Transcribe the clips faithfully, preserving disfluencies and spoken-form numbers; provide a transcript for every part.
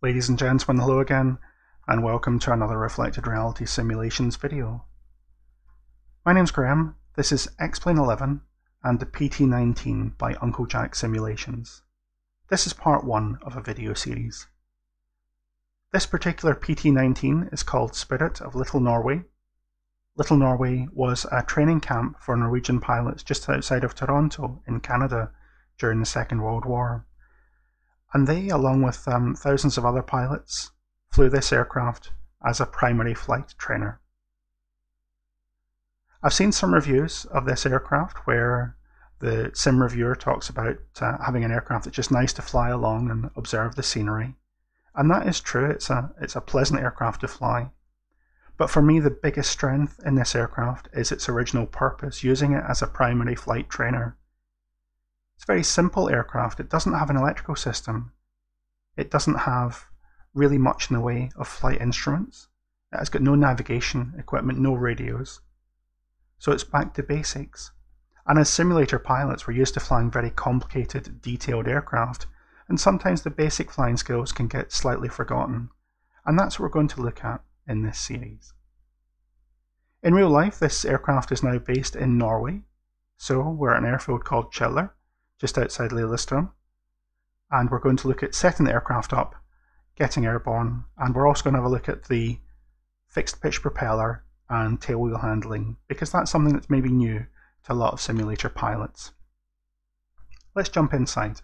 Ladies and gentlemen, hello again, and welcome to another Reflected Reality Simulations video. My name's Graham, this is X-Plane eleven and the P T nineteen by Uncle Jack Simulations. This is part one of a video series. This particular P T nineteen is called Spirit of Little Norway. Little Norway was a training camp for Norwegian pilots just outside of Toronto in Canada during the Second World War. And they, along with um, thousands of other pilots, flew this aircraft as a primary flight trainer. I've seen some reviews of this aircraft where the sim reviewer talks about uh, having an aircraft that's just nice to fly along and observe the scenery. And that is true, it's a, it's a pleasant aircraft to fly. But for me, the biggest strength in this aircraft is its original purpose, using it as a primary flight trainer. It's a very simple aircraft. It doesn't have an electrical system. It doesn't have really much in the way of flight instruments. It has got no navigation equipment, no radios. So it's back to basics. And as simulator pilots, we're used to flying very complicated, detailed aircraft, and sometimes the basic flying skills can get slightly forgotten. And that's what we're going to look at in this series. In real life, this aircraft is now based in Norway. So we're at an airfield called Kjeller, just outside Lillestrøm, and we're going to look at setting the aircraft up, getting airborne, and we're also going to have a look at the fixed pitch propeller and tailwheel handling, because that's something that's maybe new to a lot of simulator pilots. Let's jump inside.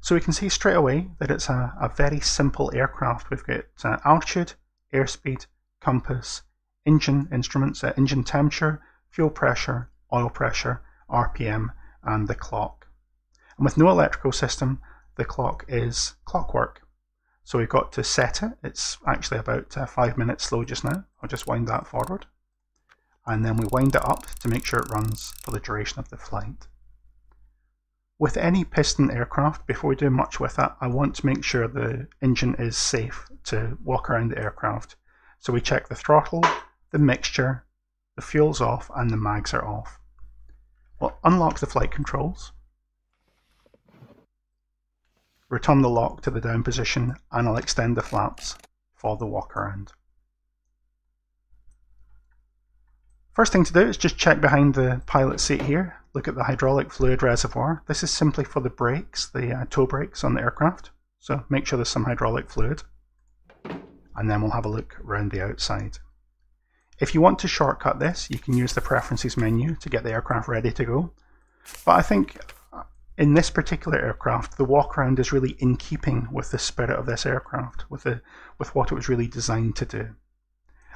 So we can see straight away that it's a, a very simple aircraft. We've got uh, altitude, airspeed, compass, engine instruments, uh, engine temperature, fuel pressure, oil pressure, R P M, and the clock. And with no electrical system, the clock is clockwork. So we've got to set it. It's actually about uh, five minutes slow just now. I'll just wind that forward. And then we wind it up to make sure it runs for the duration of the flight. With any piston aircraft, before we do much with that, I want to make sure the engine is safe to walk around the aircraft. So we check the throttle, the mixture, the fuel's off, and the mags are off. We'll unlock the flight controls, return the lock to the down position, and I'll extend the flaps for the walk around. First thing to do is just check behind the pilot seat here, look at the hydraulic fluid reservoir. This is simply for the brakes, the uh, tow brakes on the aircraft, so make sure there's some hydraulic fluid, and then we'll have a look around the outside. If you want to shortcut this, you can use the preferences menu to get the aircraft ready to go. But I think in this particular aircraft, the walk around is really in keeping with the spirit of this aircraft, with, the, with what it was really designed to do.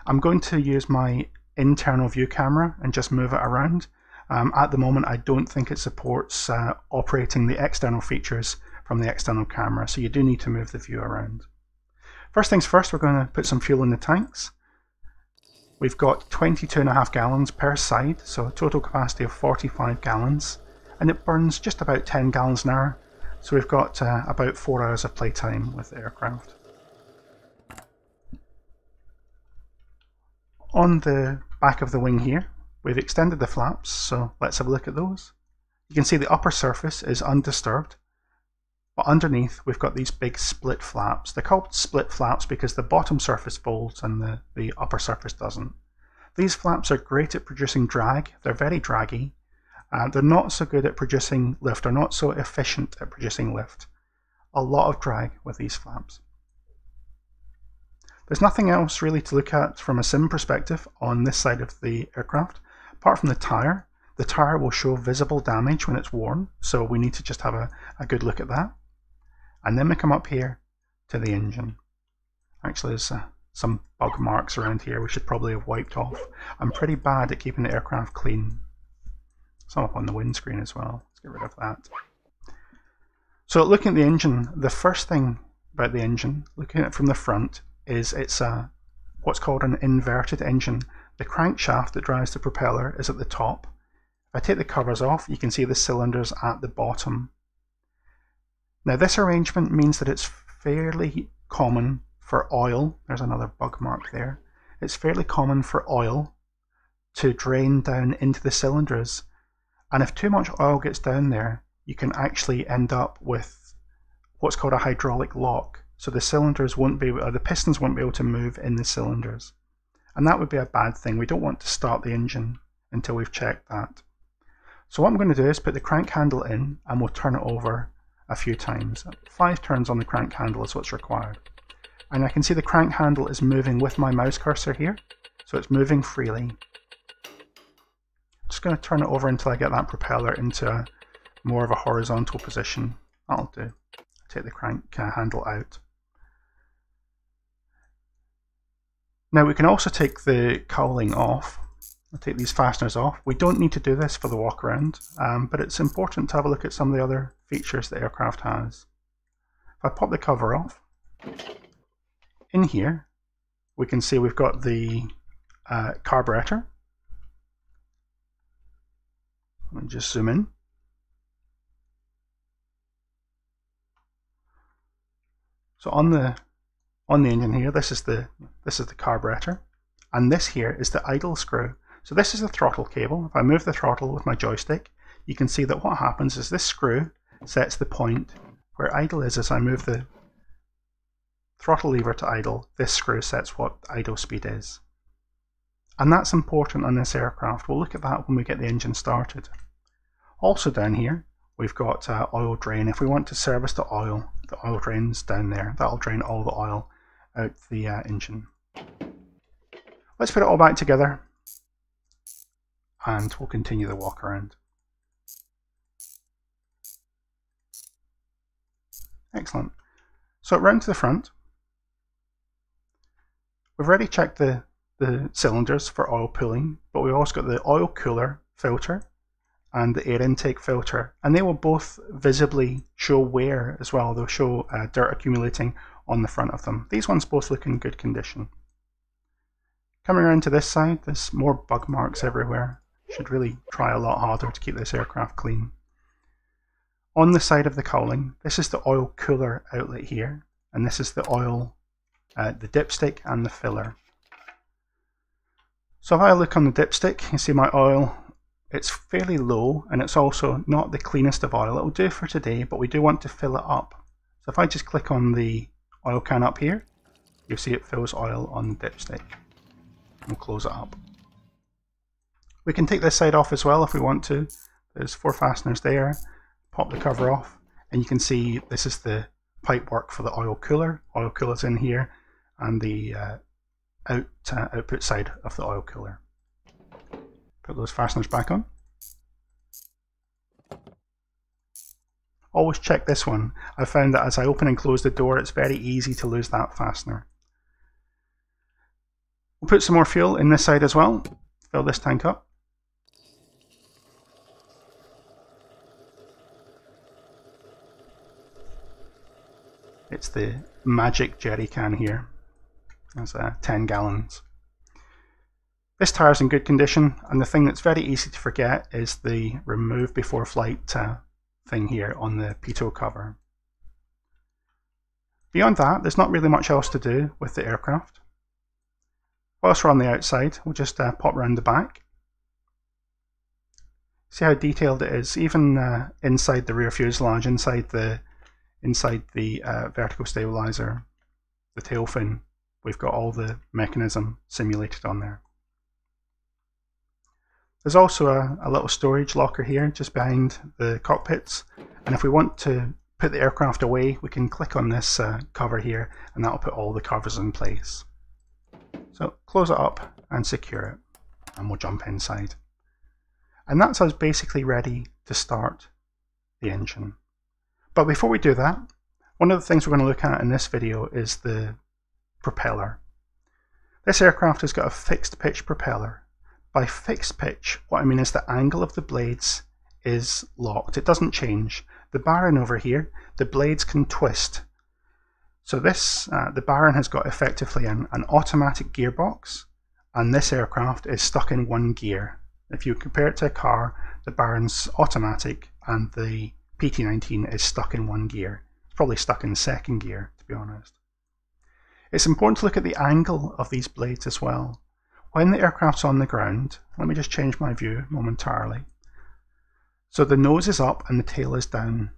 I'm going to use my internal view camera and just move it around. Um, at the moment, I don't think it supports uh, operating the external features from the external camera, so you do need to move the view around. First things first, we're going to put some fuel in the tanks. We've got twenty-two and a half gallons per side, so a total capacity of forty-five gallons, and it burns just about ten gallons an hour, so we've got uh, about four hours of playtime with the aircraft. On the back of the wing here, we've extended the flaps, so let's have a look at those. You can see the upper surface is undisturbed, but underneath we've got these big split flaps. They're called split flaps because the bottom surface folds and the, the upper surface doesn't. These flaps are great at producing drag. They're very draggy. Uh, they're not so good at producing lift. They're not so efficient at producing lift. A lot of drag with these flaps. There's nothing else really to look at from a sim perspective on this side of the aircraft, apart from the tyre. The tyre will show visible damage when it's worn, so we need to just have a, a good look at that. And then we come up here to the engine. Actually, there's uh, some bug marks around here we should probably have wiped off. I'm pretty bad at keeping the aircraft clean. Some up on the windscreen as well. Let's get rid of that. So looking at the engine, the first thing about the engine, looking at it from the front, is it's a, what's called an inverted engine. The crankshaft that drives the propeller is at the top. If I take the covers off, you can see the cylinders at the bottom. Now this arrangement means that it's fairly common for oil, there's another bug mark there, it's fairly common for oil to drain down into the cylinders, and if too much oil gets down there, you can actually end up with what's called a hydraulic lock. So the cylinders won't be, or the pistons won't be able to move in the cylinders. And that would be a bad thing. We don't want to start the engine until we've checked that. So what I'm going to do is put the crank handle in and we'll turn it over a few times. Five turns on the crank handle is what's required. And I can see the crank handle is moving with my mouse cursor here. So it's moving freely. I'm just going to turn it over until I get that propeller into a, more of a horizontal position. That'll do. Take the crank handle out. Now we can also take the cowling off. I'll take these fasteners off. We don't need to do this for the walk around, um, but it's important to have a look at some of the other features the aircraft has. If I pop the cover off, in here we can see we've got the uh, carburetor. Let me just zoom in. So on the on the engine here, this is the this is the carburetor, and this here is the idle screw. So this is the throttle cable. If I move the throttle with my joystick, you can see that what happens is this screw sets the point where idle is. As I move the throttle lever to idle, this screw sets what idle speed is. And that's important on this aircraft. We'll look at that when we get the engine started. Also down here, we've got uh, oil drain. If we want to service the oil, the oil drain's down there. That'll drain all the oil out the uh, engine. Let's put it all back together and we'll continue the walk around. Excellent. So round to the front. We've already checked the, the cylinders for oil pulling, but we've also got the oil cooler filter and the air intake filter, and they will both visibly show wear as well. They'll show uh, dirt accumulating on the front of them. These ones both look in good condition. Coming around to this side, there's more bug marks everywhere. Should really try a lot harder to keep this aircraft clean. On the side of the cowling, this is the oil cooler outlet here, and this is the oil, uh, the dipstick and the filler. So if I look on the dipstick, you see my oil. It's fairly low and it's also not the cleanest of oil. It will do for today, but we do want to fill it up. So if I just click on the oil can up here, you'll see it fills oil on the dipstick. We'll close it up. We can take this side off as well if we want to. There's four fasteners there. Pop the cover off and you can see this is the pipe work for the oil cooler. Oil cooler's in here and the uh, out, uh, output side of the oil cooler. Put those fasteners back on. Always check this one. I found that as I open and close the door, it's very easy to lose that fastener. We'll put some more fuel in this side as well. Fill this tank up. It's the magic jerry can here. That's uh, ten gallons. This tire's in good condition, and the thing that's very easy to forget is the remove before flight uh, thing here on the pitot cover. Beyond that, there's not really much else to do with the aircraft. Whilst we're on the outside, we'll just uh, pop round the back. See how detailed it is, even uh, inside the rear fuselage, inside the, inside the uh, vertical stabiliser, the tail fin, we've got all the mechanism simulated on there. There's also a, a little storage locker here just behind the cockpits, and if we want to put the aircraft away, we can click on this uh, cover here and that'll put all the covers in place. So close it up and secure it and we'll jump inside. And that's us basically ready to start the engine. But before we do that, one of the things we're going to look at in this video is the propeller. This aircraft has got a fixed pitch propeller. By fixed pitch, what I mean is the angle of the blades is locked. It doesn't change. The Baron over here, the blades can twist. So this, uh, the Baron has got effectively an, an automatic gearbox, and this aircraft is stuck in one gear. If you compare it to a car, the Baron's automatic and the P T nineteen is stuck in one gear. It's probably stuck in second gear, to be honest. It's important to look at the angle of these blades as well. When the aircraft's on the ground, let me just change my view momentarily. So the nose is up and the tail is down.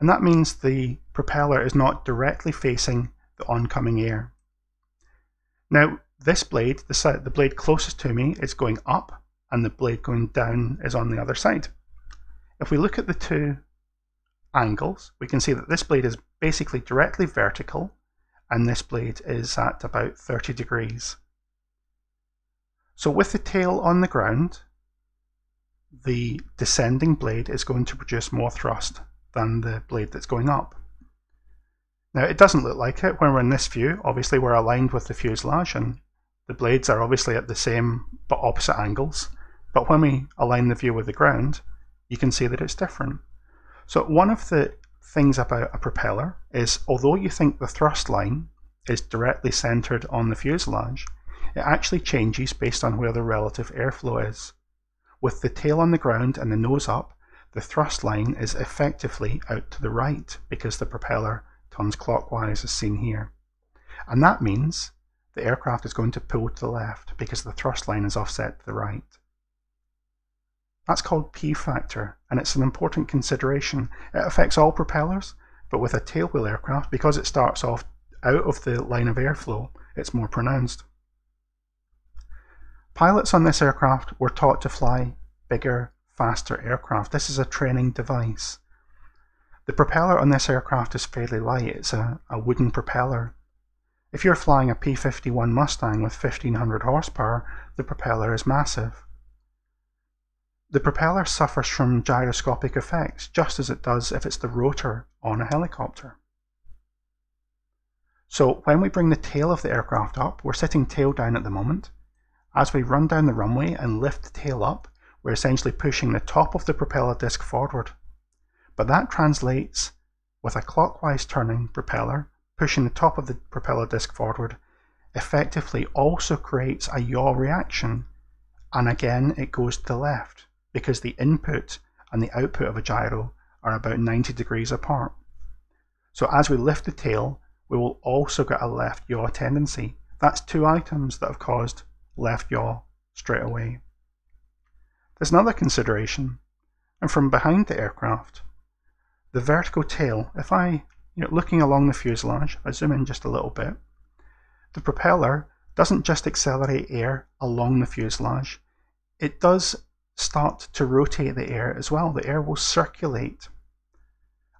and that means the propeller is not directly facing the oncoming air. Now this blade, the, side, the blade closest to me is going up, and the blade going down is on the other side. If we look at the two angles, we can see that this blade is basically directly vertical, and this blade is at about thirty degrees. So with the tail on the ground, the descending blade is going to produce more thrust than the blade that's going up. Now it doesn't look like it when we're in this view. Obviously we're aligned with the fuselage and the blades are obviously at the same but opposite angles, but when we align the view with the ground you can see that it's different. So one of the things about a propeller is, although you think the thrust line is directly centered on the fuselage, it actually changes based on where the relative airflow is. With the tail on the ground and the nose up, the thrust line is effectively out to the right because the propeller turns clockwise as seen here. And that means the aircraft is going to pull to the left because the thrust line is offset to the right. That's called P-Factor, and it's an important consideration. It affects all propellers, but with a tailwheel aircraft, because it starts off out of the line of airflow, it's more pronounced. Pilots on this aircraft were taught to fly bigger, faster aircraft. This is a training device. The propeller on this aircraft is fairly light. It's a, a wooden propeller. If you're flying a P fifty-one Mustang with fifteen hundred horsepower, the propeller is massive. The propeller suffers from gyroscopic effects, just as it does if it's the rotor on a helicopter. So when we bring the tail of the aircraft up, we're sitting tail down at the moment. As we run down the runway and lift the tail up, we're essentially pushing the top of the propeller disc forward. But that translates with a clockwise turning propeller, pushing the top of the propeller disc forward, effectively also creates a yaw reaction. And again, it goes to the left because the input and the output of a gyro are about ninety degrees apart. So as we lift the tail, we will also get a left yaw tendency. That's two items that have caused left yaw straight away. There's another consideration, and from behind the aircraft, the vertical tail. If I, you know, looking along the fuselage, I zoom in just a little bit, the propeller doesn't just accelerate air along the fuselage, it does start to rotate the air as well. The air will circulate,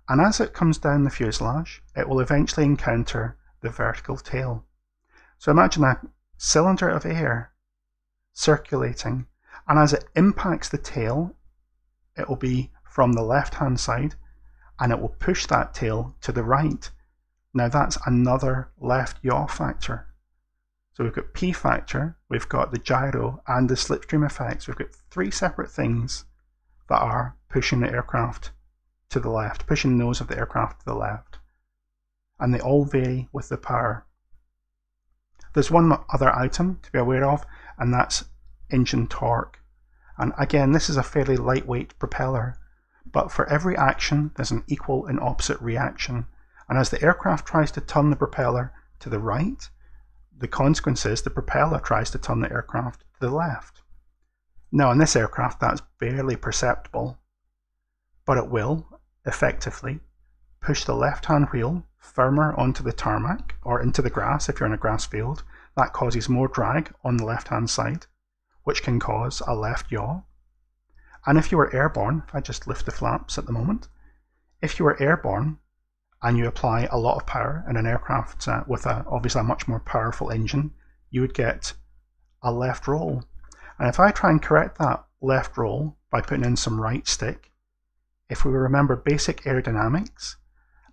and as it comes down the fuselage, it will eventually encounter the vertical tail. So imagine that cylinder of air circulating, and as it impacts the tail, it will be from the left hand side and it will push that tail to the right. Now that's another left yaw factor. So we've got P factor, we've got the gyro and the slipstream effects. We've got three separate things that are pushing the aircraft to the left, pushing the nose of the aircraft to the left, and they all vary with the power. There's one other item to be aware of, and that's engine torque. And again, this is a fairly lightweight propeller, but for every action there's an equal and opposite reaction. And as the aircraft tries to turn the propeller to the right, the consequence is the propeller tries to turn the aircraft to the left. Now on this aircraft that's barely perceptible, but it will effectively push the left hand wheel firmer onto the tarmac or into the grass if you're in a grass field. That causes more drag on the left hand side, which can cause a left yaw. And if you were airborne, if I just lift the flaps at the moment, if you were airborne and you apply a lot of power in an aircraft with a, obviously a much more powerful engine, you would get a left roll. And if I try and correct that left roll by putting in some right stick, if we remember basic aerodynamics,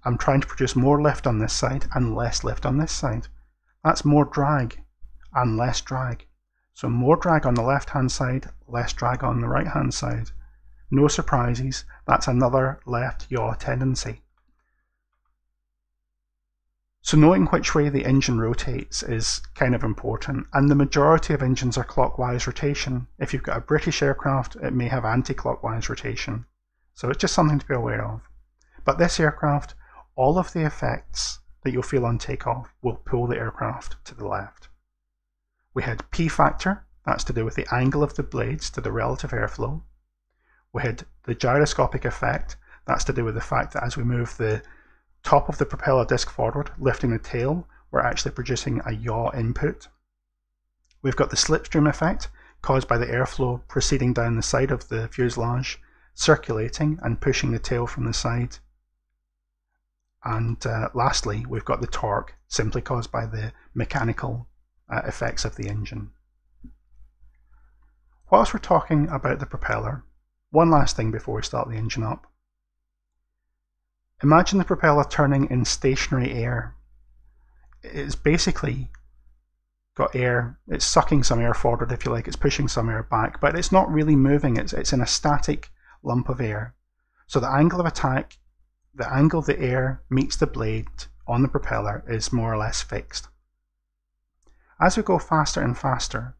I'm trying to produce more lift on this side and less lift on this side. That's more drag and less drag. So more drag on the left hand side, less drag on the right hand side. No surprises, that's another left yaw tendency. So knowing which way the engine rotates is kind of important, and the majority of engines are clockwise rotation. If you've got a British aircraft, it may have anti-clockwise rotation. So it's just something to be aware of. But this aircraft, all of the effects that you'll feel on takeoff will pull the aircraft to the left. We had P factor, that's to do with the angle of the blades to the relative airflow. We had the gyroscopic effect, That's to do with the fact that as we move the top of the propeller disc forward, lifting the tail, we're actually producing a yaw input. We've got the slipstream effect caused by the airflow proceeding down the side of the fuselage, circulating and pushing the tail from the side. And uh, lastly, we've got the torque, simply caused by the mechanical uh, effects of the engine. Whilst we're talking about the propeller, one last thing before we start the engine up. Imagine the propeller turning in stationary air. It's basically got air, it's sucking some air forward if you like, it's pushing some air back, but it's not really moving, it's, it's in a static lump of air. So the angle of attack, the angle the air meets the blade on the propeller is more or less fixed. As we go faster and faster,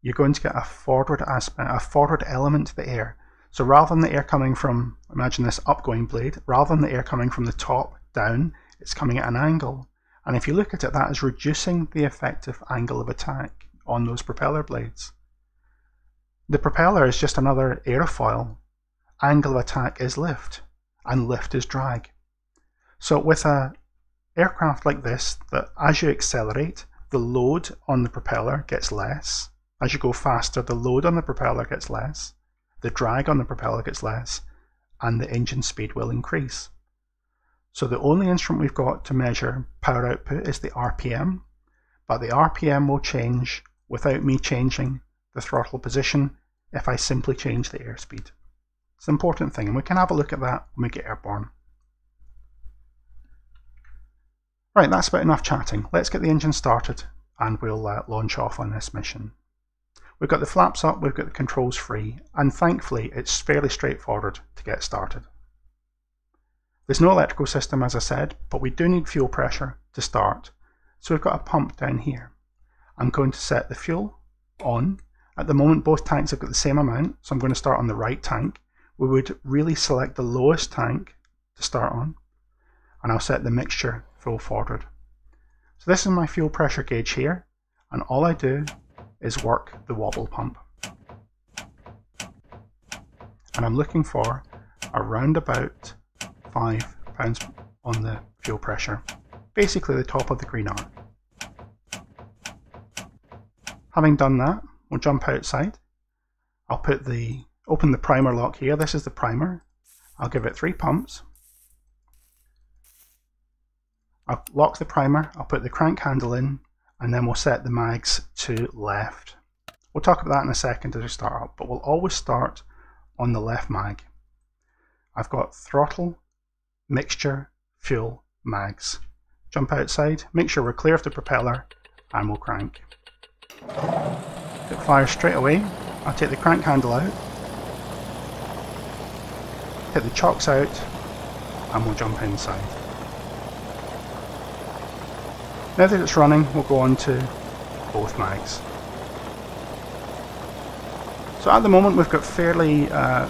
you're going to get a forward aspect, a forward element to the air. So rather than the air coming from, imagine this upgoing blade, rather than the air coming from the top down, it's coming at an angle. And if you look at it, that is reducing the effective angle of attack on those propeller blades. The propeller is just another aerofoil. Angle of attack is lift, and lift is drag. So with an aircraft like this, that as you accelerate, the load on the propeller gets less. As you go faster, the load on the propeller gets less, the drag on the propeller gets less, and the engine speed will increase. So the only instrument we've got to measure power output is the R P M, but the R P M will change without me changing the throttle position if I simply change the airspeed. It's an important thing, and we can have a look at that when we get airborne. Right, that's about enough chatting. Let's get the engine started and we'll uh, launch off on this mission. We've got the flaps up, we've got the controls free, and thankfully it's fairly straightforward to get started. There's no electrical system, as I said, but we do need fuel pressure to start. So we've got a pump down here. I'm going to set the fuel on. At the moment both tanks have got the same amount, so I'm going to start on the right tank. We would really select the lowest tank to start on, and I'll set the mixture full forward. So this is my fuel pressure gauge here, and all I do is work the wobble pump. And I'm looking for around about five pounds on the fuel pressure, basically the top of the green arc. Having done that, we'll jump outside. I'll put the, open the primer lock here. This is the primer. I'll give it three pumps. I'll lock the primer, I'll put the crank handle in, and then we'll set the mags to left. We'll talk about that in a second as we start up, but we'll always start on the left mag. I've got throttle, mixture, fuel, mags. Jump outside, make sure we're clear of the propeller, and we'll crank. It fires straight away. I'll take the crank handle out, hit the chocks out, and we'll jump inside. Now that it's running, we'll go on to both mags. So at the moment we've got fairly uh,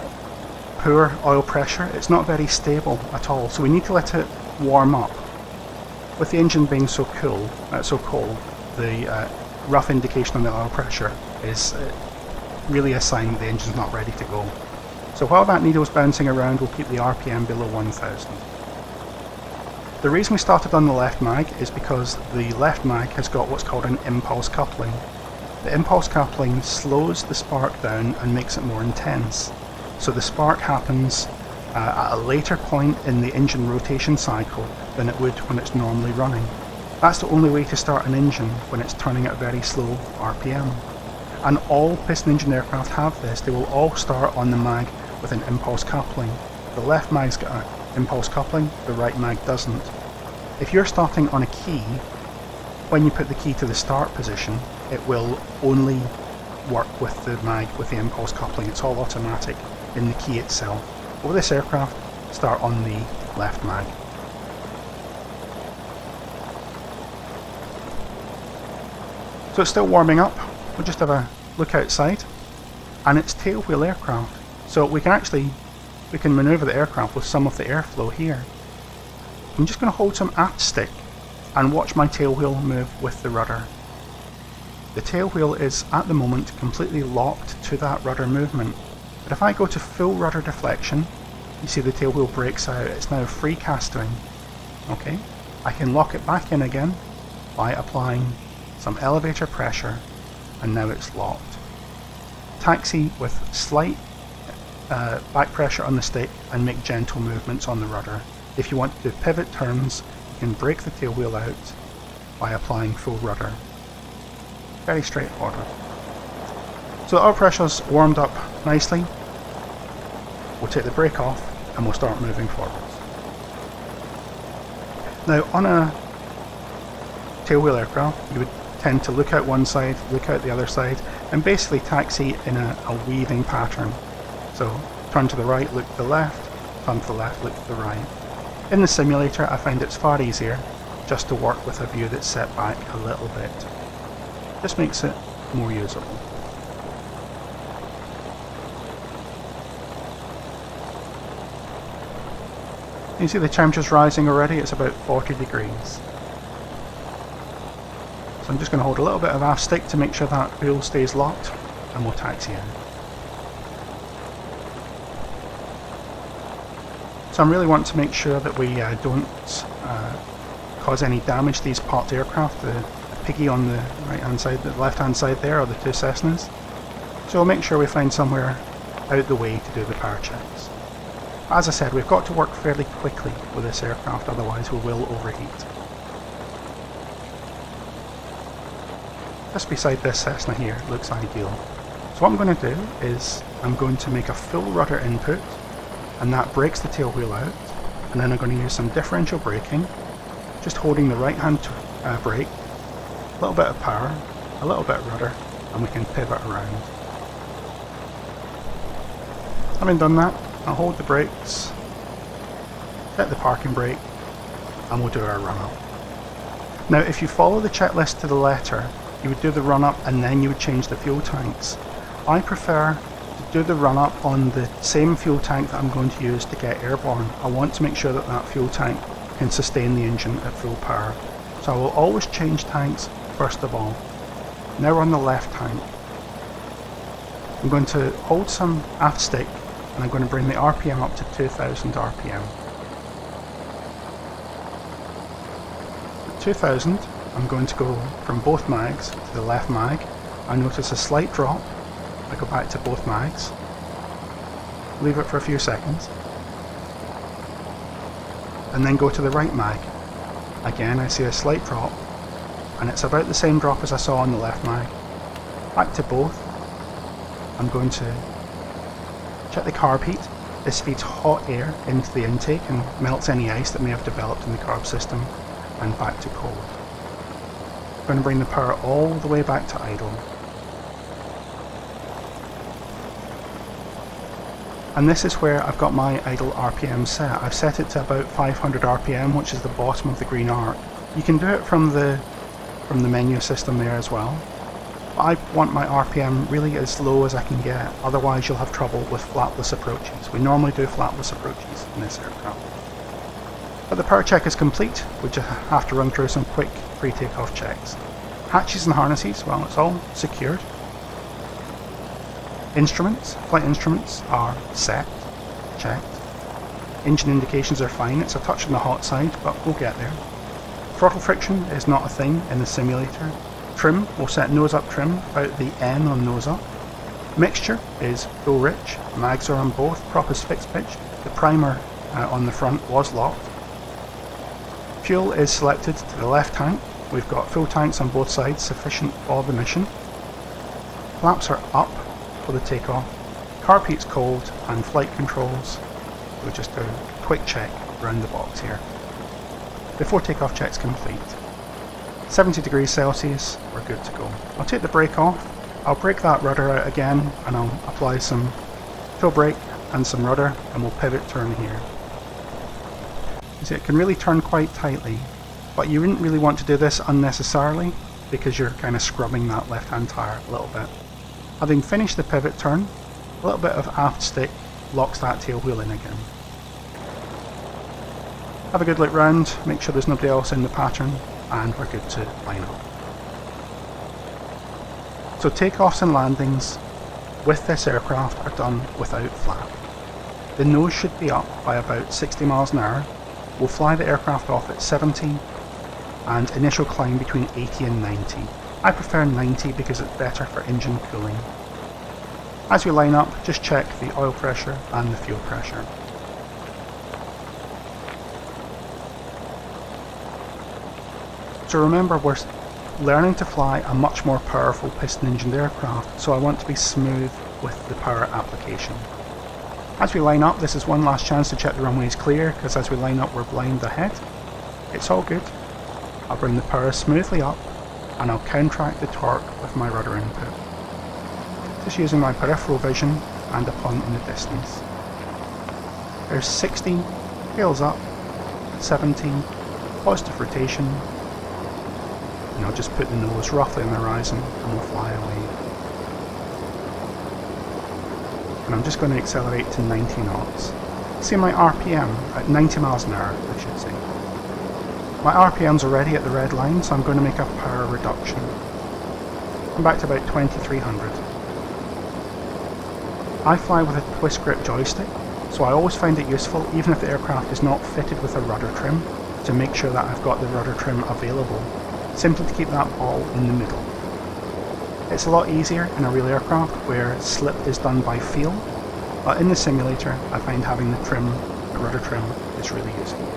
poor oil pressure. It's not very stable at all, so we need to let it warm up. With the engine being so cool, uh, so cold, the uh, rough indication on the oil pressure is uh, really a sign that the engine's not ready to go. So while that needle's bouncing around, we'll keep the R P M below one thousand. The reason we started on the left mag is because the left mag has got what's called an impulse coupling. The impulse coupling slows the spark down and makes it more intense. So the spark happens uh, at a later point in the engine rotation cycle than it would when it's normally running. That's the only way to start an engine when it's turning at a very slow R P M. And all piston engine aircraft have this. They will all start on the mag with an impulse coupling. The left mag's got a impulse coupling, the right mag doesn't. If you're starting on a key, when you put the key to the start position, it will only work with the mag with the impulse coupling. It's all automatic in the key itself. But with this aircraft, start on the left mag. So it's still warming up. We'll just have a look outside, and it's tailwheel aircraft, so we can actually we can manoeuvre the aircraft with some of the airflow here. I'm just going to hold some aft stick and watch my tailwheel move with the rudder. The tailwheel is at the moment completely locked to that rudder movement, but if I go to full rudder deflection, You see the tailwheel breaks out. It's now free casting. Okay, I can lock it back in again by applying some elevator pressure, and now it's locked. Taxi with slight uh, back pressure on the stick and make gentle movements on the rudder. If you want to do pivot turns, you can break the tailwheel out by applying full rudder. Very straightforward. So our pressure's warmed up nicely. We'll take the brake off and we'll start moving forwards. Now on a tailwheel aircraft, you would tend to look out one side, look out the other side, and basically taxi in a, a weaving pattern. So turn to the right, look to the left, turn to the left, look to the right. In the simulator I find it's far easier just to work with a view that's set back a little bit. This makes it more usable. You see the temperature's rising already, it's about forty degrees. So I'm just going to hold a little bit of aft stick to make sure that wheel stays locked, and we'll taxi in. So I really want to make sure that we uh, don't uh, cause any damage to these parked aircraft, the, the piggy on the right hand side, the left hand side there, or the two Cessnas. So we'll make sure we find somewhere out the way to do the power checks. As I said, we've got to work fairly quickly with this aircraft, otherwise we will overheat. Just beside this Cessna here looks ideal. So what I'm going to do is I'm going to make a full rudder input, and that breaks the tailwheel out, and then I'm going to use some differential braking, just holding the right hand uh, brake, a little bit of power, a little bit of rudder, and we can pivot around. Having done that, I'll hold the brakes, hit the parking brake, and we'll do our run up. Now if you follow the checklist to the letter, you would do the run-up and then you would change the fuel tanks. I prefer to do the run-up on the same fuel tank that I'm going to use to get airborne. I want to make sure that that fuel tank can sustain the engine at full power. So I will always change tanks first of all. Now we're on the left tank. I'm going to hold some aft stick and I'm going to bring the R P M up to two thousand R P M. At two thousand, I'm going to go from both mags to the left mag. I notice a slight drop. I go back to both mags. Leave it for a few seconds. And then go to the right mag. Again, I see a slight drop. And it's about the same drop as I saw on the left mag. Back to both. I'm going to check the carb heat. This feeds hot air into the intake and melts any ice that may have developed in the carb system. And back to cold. I'm going to bring the power all the way back to idle. And this is where I've got my idle R P M set. I've set it to about five hundred R P M, which is the bottom of the green arc. You can do it from the from the menu system there as well. But I want my R P M really as low as I can get, otherwise you'll have trouble with flapless approaches. We normally do flapless approaches in this aircraft. But the power check is complete. We just have to run through some quick pre-takeoff checks. Hatches and harnesses, well, it's all secured. Instruments, flight instruments are set, checked. Engine indications are fine, it's a touch on the hot side, but we'll get there. Throttle friction is not a thing in the simulator. Trim, we'll set nose up trim, about the N on nose up. Mixture is go rich, mags are on both, prop is fixed pitch. The primer uh, on the front was locked. Fuel is selected to the left tank. We've got full tanks on both sides, sufficient for the mission. Flaps are up for the takeoff. Carb heat's cold and flight controls. We'll just do a quick check around the box here. Before takeoff check's complete. seventy degrees Celsius, we're good to go. I'll take the brake off. I'll break that rudder out again and I'll apply some fuel brake and some rudder and we'll pivot turn here. So it can really turn quite tightly, but you wouldn't really want to do this unnecessarily because you're kind of scrubbing that left hand tire a little bit. Having finished the pivot turn, a little bit of aft stick locks that tailwheel in again. Have a good look round, make sure there's nobody else in the pattern, and we're good to line up. So takeoffs and landings with this aircraft are done without flap. The nose should be up by about sixty miles an hour. We'll fly the aircraft off at seventy and initial climb between eighty and ninety. I prefer ninety because it's better for engine cooling. As we line up, just check the oil pressure and the fuel pressure. So remember, we're learning to fly a much more powerful piston engined aircraft, so I want to be smooth with the power application. As we line up, this is one last chance to check the runway is clear, because as we line up we're blind ahead. It's all good. I'll bring the power smoothly up and I'll counteract the torque with my rudder input. Just using my peripheral vision and a point in the distance. There's sixty, tails up, seventy, positive rotation, and I'll just put the nose roughly on the horizon and we'll fly away. And I'm just going to accelerate to ninety knots. See my R P M at ninety miles an hour, I should say. My R P M's already at the red line, so I'm going to make a power reduction. I'm back to about twenty-three hundred. I fly with a twist grip joystick, so I always find it useful, even if the aircraft is not fitted with a rudder trim, to make sure that I've got the rudder trim available, simply to keep that ball in the middle. It's a lot easier in a real aircraft where slip is done by feel, but in the simulator I find having the trim, the rudder trim, is really useful.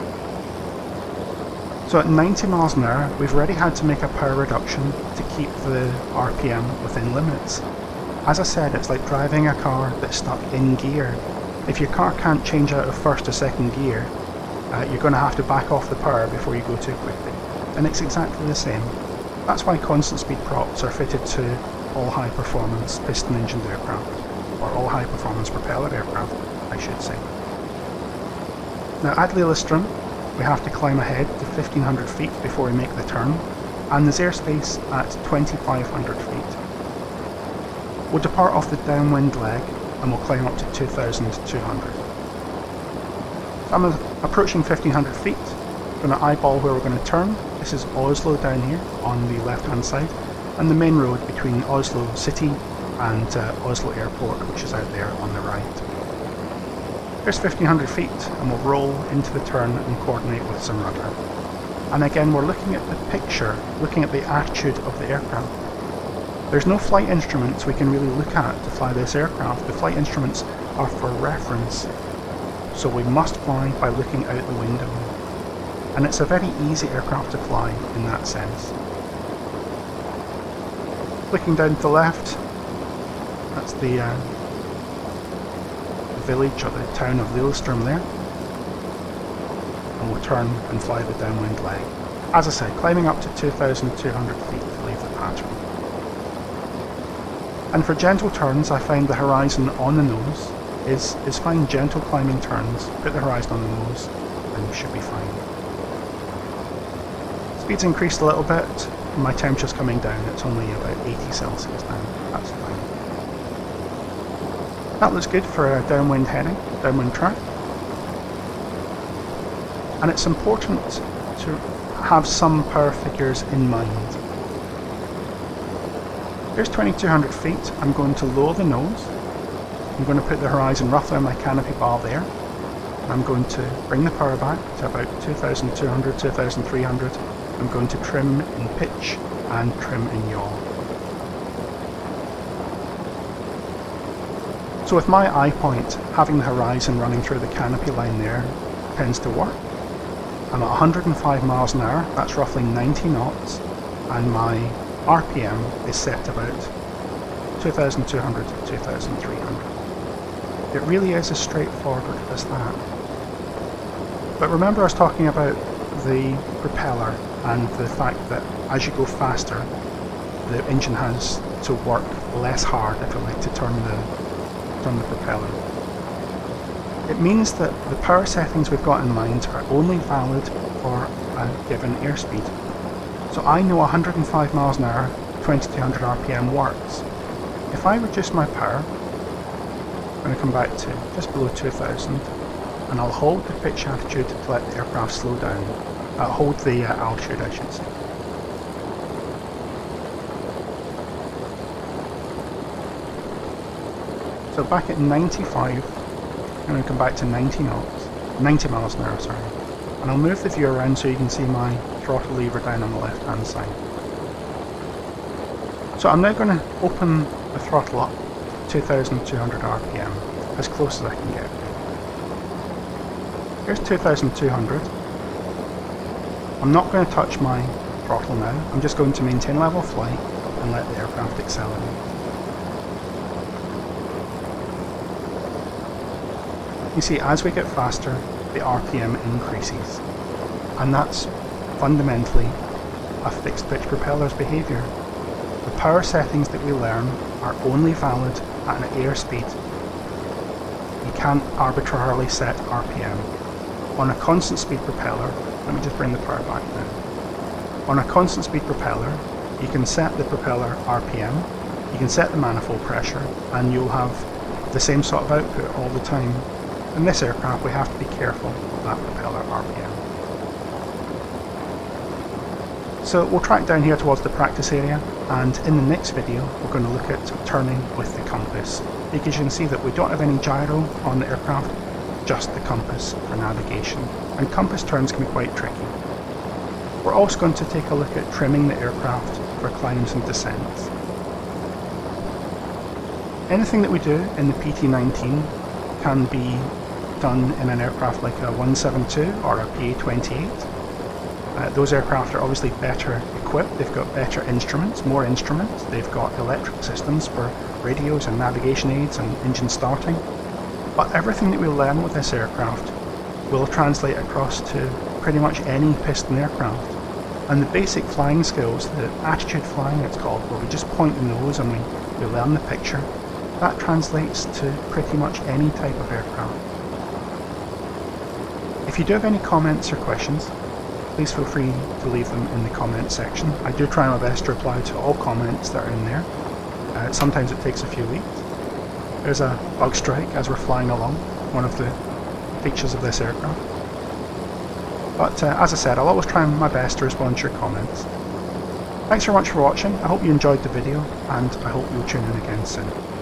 So at ninety miles an hour we've already had to make a power reduction to keep the R P M within limits. As I said, it's like driving a car that's stuck in gear. If your car can't change out of first to second gear, uh, you're going to have to back off the power before you go too quickly. And it's exactly the same. That's why constant speed props are fitted to all high performance piston engined aircraft, or all high performance propeller aircraft, I should say. Now at Lillestrøm, we have to climb ahead to fifteen hundred feet before we make the turn, and there's airspace at twenty-five hundred feet. We'll depart off the downwind leg and we'll climb up to two thousand two hundred. So I'm approaching fifteen hundred feet. I'm going to eyeball where we're going to turn. This is Oslo down here on the left hand side, and the main road between Oslo city and uh, Oslo airport, which is out there on the right. There's fifteen hundred feet and we'll roll into the turn and coordinate with some rudder. And again, we're looking at the picture, looking at the attitude of the aircraft. There's no flight instruments we can really look at to fly this aircraft. The flight instruments are for reference, so we must fly by looking out the window. And it's a very easy aircraft to fly in that sense. Looking down to the left, that's the uh, village or the town of Lillestrøm there. And we'll turn and fly the downwind leg. As I said, climbing up to two thousand two hundred feet to leave the pattern. And for gentle turns, I find the horizon on the nose is, is fine. Gentle climbing turns, put the horizon on the nose and you should be fine. Speed's increased a little bit, my temperature's coming down, it's only about eighty Celsius now, that's fine. That looks good for a downwind heading, downwind track. And it's important to have some power figures in mind. Here's twenty-two hundred feet, I'm going to lower the nose, I'm going to put the horizon roughly on my canopy bar there, and I'm going to bring the power back to about two thousand two hundred, two thousand three hundred, I'm going to trim in pitch and trim in yaw. So with my eye point, having the horizon running through the canopy line there tends to work. I'm at one hundred five miles an hour, that's roughly ninety knots, and my R P M is set to about two thousand two hundred to two thousand three hundred. It really is as straightforward as that. But remember I was talking about the propeller and the fact that as you go faster the engine has to work less hard, if you like, to turn the, turn the propeller. It means that the power settings we've got in mind are only valid for a given airspeed. So I know one hundred five miles an hour, twenty-two hundred R P M works. If I reduce my power, I'm going to come back to just below two thousand, and I'll hold the pitch altitude to let the aircraft slow down. Uh, hold the uh, altitude, I should say. So back at ninety-five, I'm going to come back to ninety knots, ninety miles an hour, sorry. And I'll move the view around so you can see my throttle lever down on the left hand side. So I'm now going to open the throttle up to two thousand two hundred R P M, as close as I can get. Here's two thousand two hundred. I'm not going to touch my throttle now, I'm just going to maintain level flight and let the aircraft accelerate. You see, as we get faster, the R P M increases, and that's fundamentally a fixed pitch propeller's behaviour. The power settings that we learn are only valid at an airspeed. You can't arbitrarily set R P M. On a constant speed propeller, let me just bring the power back now. On a constant speed propeller, you can set the propeller R P M, you can set the manifold pressure, and you'll have the same sort of output all the time. In this aircraft, we have to be careful of that propeller R P M. So we'll track down here towards the practice area, and in the next video, we're going to look at turning with the compass, because you can see that we don't have any gyro on the aircraft, just the compass for navigation, and compass turns can be quite tricky. We're also going to take a look at trimming the aircraft for climbs and descents. Anything that we do in the P T nineteen can be done in an aircraft like a one seventy-two or a P A twenty-eight. Uh, those aircraft are obviously better equipped, they've got better instruments, more instruments, they've got electric systems for radios and navigation aids and engine starting. But everything that we learn with this aircraft will translate across to pretty much any piston aircraft. And the basic flying skills, the attitude flying it's called, where we just point the nose and we, we learn the picture, that translates to pretty much any type of aircraft. If you do have any comments or questions, please feel free to leave them in the comment section. I do try my best to reply to all comments that are in there. Uh, sometimes it takes a few weeks. There's a bug strike as we're flying along, one of the features of this aircraft. But uh, as I said, I'll always try my best to respond to your comments. Thanks very much for watching, I hope you enjoyed the video, and I hope you'll tune in again soon.